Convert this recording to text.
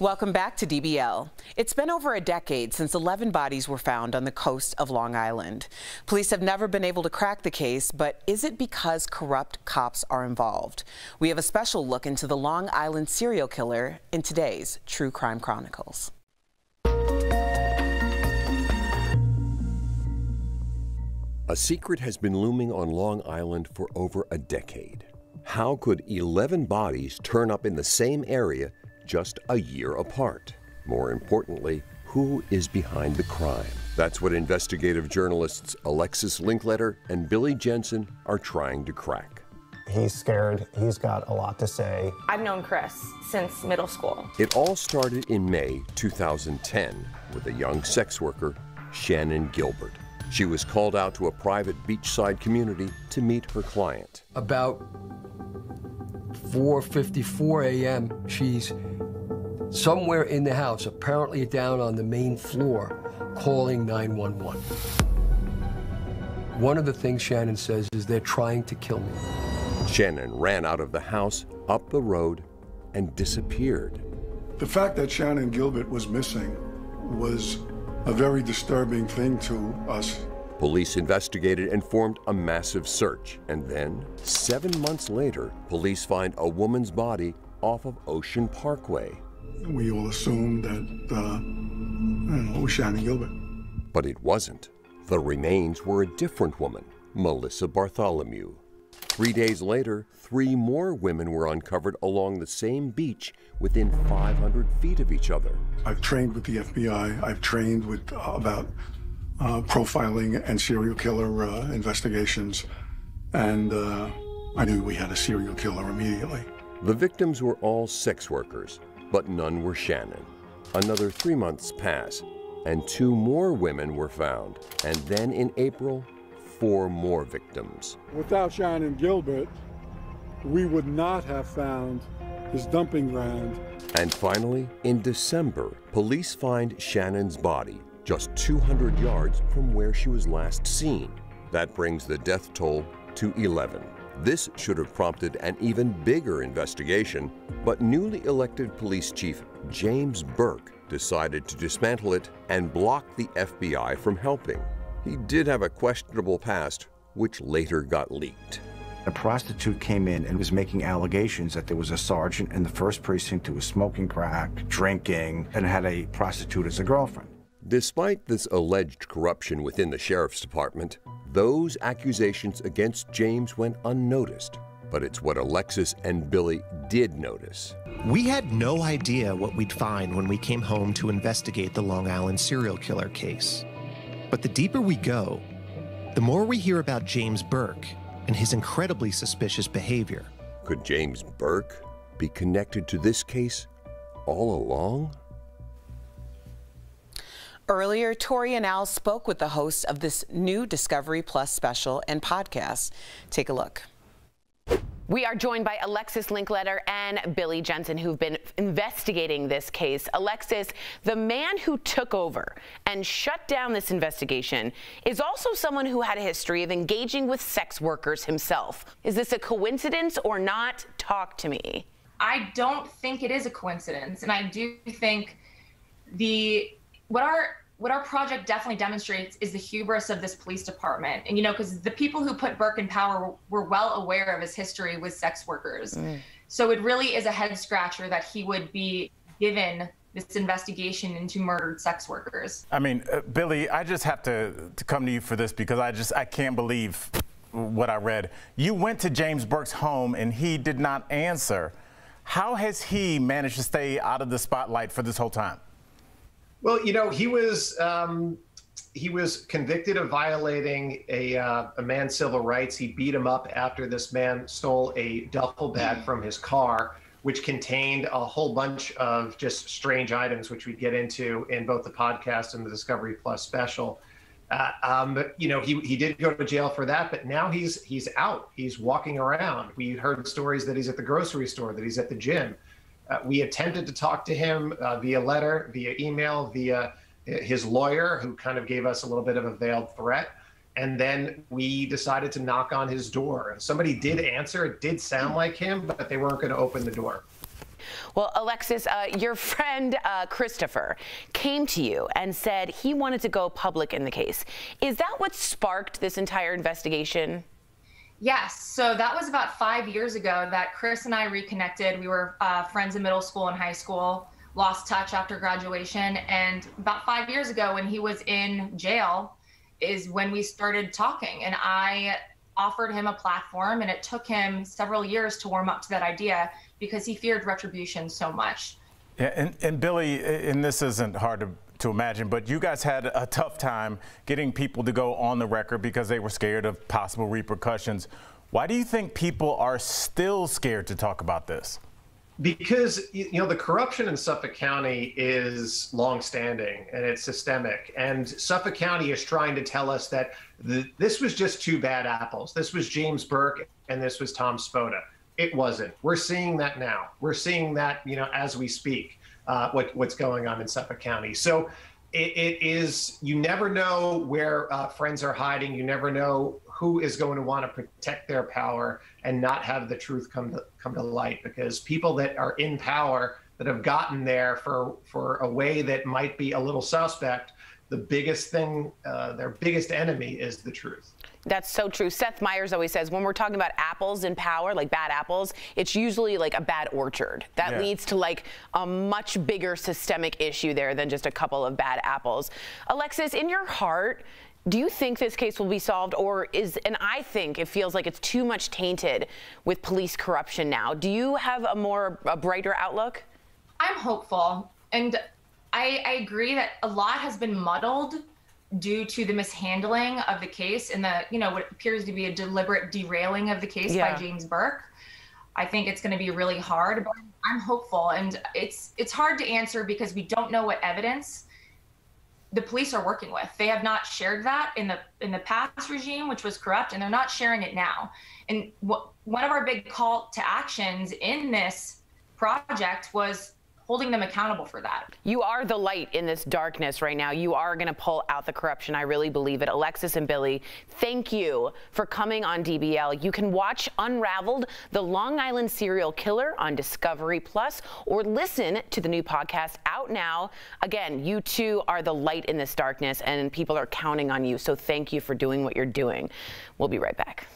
Welcome back to DBL. It's been over a decade since 11 bodies were found on the coast of Long Island. Police have never been able to crack the case, but is it because corrupt cops are involved? We have a special look into the Long Island serial killer in today's True Crime Chronicles. A secret has been looming on Long Island for over a decade. How could 11 bodies turn up in the same area just a year apart? More importantly, who is behind the crime? That's what investigative journalists Alexis Linkletter and Billy Jensen are trying to crack. He's scared. He's got a lot to say. I've known Chris since middle school. It all started in May 2010 with a young sex worker, Shannon Gilbert. She was called out to a private beachside community to meet her client. About 4:54 a.m., she's somewhere in the house, apparently down on the main floor, calling 911. One of the things Shannon says is, "They're trying to kill me." Shannon ran out of the house, up the road, and disappeared. The fact that Shannon Gilbert was missing was a very disturbing thing to us. Police investigated and formed a massive search. And then, 7 months later, police find a woman's body off of Ocean Parkway. We all assumed that it was Shannon Gilbert. But it wasn't. The remains were a different woman, Melissa Bartholomew. 3 days later, three more women were uncovered along the same beach within 500 feet of each other. I've trained with the FBI. I've trained with about profiling and serial killer investigations, and I knew we had a serial killer immediately. The victims were all sex workers, but none were Shannon. Another 3 months pass, and two more women were found, and then in April, four more victims. Without Shannon Gilbert, we would not have found his dumping ground. And finally, in December, police find Shannon's body just 200 yards from where she was last seen. That brings the death toll to 11. This should have prompted an even bigger investigation, but newly elected police chief James Burke decided to dismantle it and block the FBI from helping. He did have a questionable past, which later got leaked. A prostitute came in and was making allegations that there was a sergeant in the first precinct who was smoking crack, drinking, and had a prostitute as a girlfriend. Despite this alleged corruption within the sheriff's department, those accusations against James went unnoticed. But it's what Alexis and Billy did notice. We had no idea what we'd find when we came home to investigate the Long Island serial killer case. But the deeper we go, the more we hear about James Burke and his incredibly suspicious behavior. Could James Burke be connected to this case all along? Earlier, Tori and Al spoke with the hosts of this new Discovery Plus special and podcast. Take a look. We are joined by Alexis Linkletter and Billy Jensen, who've been investigating this case. Alexis, the man who took over and shut down this investigation is also someone who had a history of engaging with sex workers himself. Is this a coincidence or not? Talk to me. I don't think it is a coincidence, and I do think what our project definitely demonstrates is the hubris of this police department. And, you know, because the people who put Burke in power were well aware of his history with sex workers. So it really is a head scratcher that he would be given this investigation into murdered sex workers. I mean, Billy, I just have to come to you for this because I can't believe what I read. You went to James Burke's home and he did not answer. How has he managed to stay out of the spotlight for this whole time? Well, you know, he was convicted of violating a man's civil rights. He beat him up after this man stole a duffel bag from his car, which contained a whole bunch of just strange items, which we get into in both the podcast and the Discovery Plus special. But, you know, he did go to jail for that, but now he's out. He's walking around. We heard stories that he's at the grocery store, that he's at the gym. We attempted to talk to him via letter, via email, via his lawyer, who kind of gave us a little bit of a veiled threat. And then we decided to knock on his door. Somebody did answer. It did sound like him, but they weren't going to open the door. Well, Alexis, your friend Christopher came to you and said he wanted to go public in the case. Is that what sparked this entire investigation? Yes, so that was about 5 years ago that Chris and I reconnected. We were friends in middle school and high school, lost touch after graduation. And about 5 years ago when he was in jail is when we started talking, and I offered him a platform, and it took him several years to warm up to that idea because he feared retribution so much. Yeah, and Billy, and this isn't hard to imagine, but you guys had a tough time getting people to go on the record because they were scared of possible repercussions. Why do you think people are still scared to talk about this? Because, you know, the corruption in Suffolk County is longstanding and it's systemic, and Suffolk County is trying to tell us that this was just two bad apples. This was James Burke and this was Tom Spota. It wasn't. We're seeing that now. We're seeing that, you know, as we speak, what's going on in Suffolk County. So it is, you never know where friends are hiding. You never know who is going to want to protect their power and not have the truth come to light, because people that are in power that have gotten there for a way that might be a little suspect, the biggest thing, their biggest enemy is the truth. That's so true. Seth Meyers always says when we're talking about apples in power, like bad apples, it's usually like a bad orchard. That leads to like a much bigger systemic issue there than just a couple of bad apples. Alexis, in your heart, do you think this case will be solved, or is, and I think it feels like it's too much tainted with police corruption now. Do you have a brighter outlook? I'm hopeful, and I agree that a lot has been muddled due to the mishandling of the case and the, you know, what appears to be a deliberate derailing of the case by James Burke. I think it's going to be really hard, but I'm hopeful, and it's hard to answer because we don't know what evidence the police are working with. They have not shared that in the past regime, which was corrupt, and they're not sharing it now. And one of our big call to actions in this project was holding them accountable for that. You are the light in this darkness right now. You are going to pull out the corruption. I really believe it. Alexis and Billy, thank you for coming on DBL. You can watch Unraveled, the Long Island Serial Killer, on Discovery Plus, or listen to the new podcast out now. Again, you two are the light in this darkness, and people are counting on you. So thank you for doing what you're doing. We'll be right back.